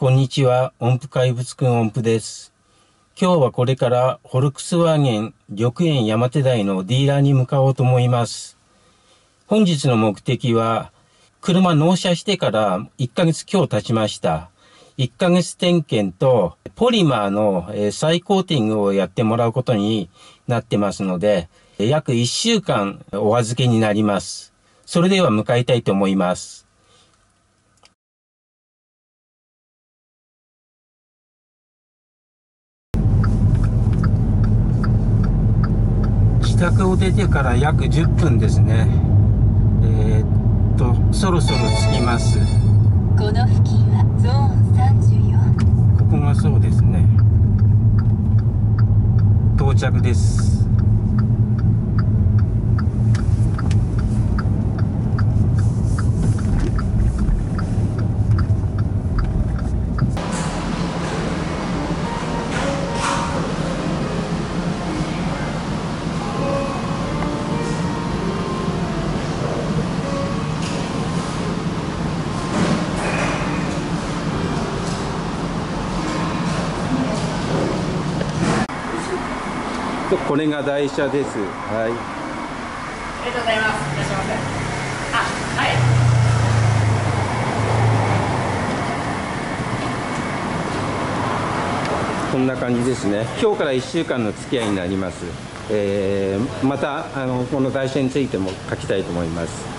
こんにちは、音符怪物くん音符です。今日はこれからフォルクスワーゲン緑園山手台のディーラーに向かおうと思います。本日の目的は、車納車してから1ヶ月今日経ちました。1ヶ月点検とポリマーの再コーティングをやってもらうことになってますので、約1週間お預けになります。それでは向かいたいと思います。自宅を出てから約10分ですね。そろそろ着きます。この付近はゾーン34。ここがそうですね。到着です。これが台車です。はい。ありがとうございます。いらっしゃいませ。あ、はい。こんな感じですね。今日から1週間の付き合いになります。またこの台車についても書きたいと思います。